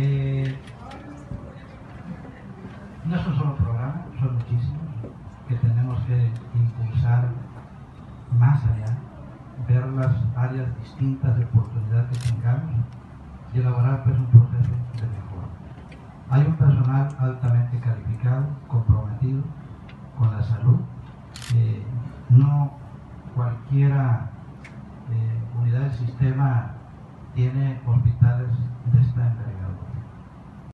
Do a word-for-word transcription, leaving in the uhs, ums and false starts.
Eh, no es un solo programa, son muchísimos que tenemos que impulsar más allá, ver las áreas distintas de oportunidad que tengamos y elaborar pues un proceso de mejora. Hay un personal altamente calificado, comprometido con la salud. Eh, no cualquiera eh, unidad del sistema tiene hospitales de esta envergadura.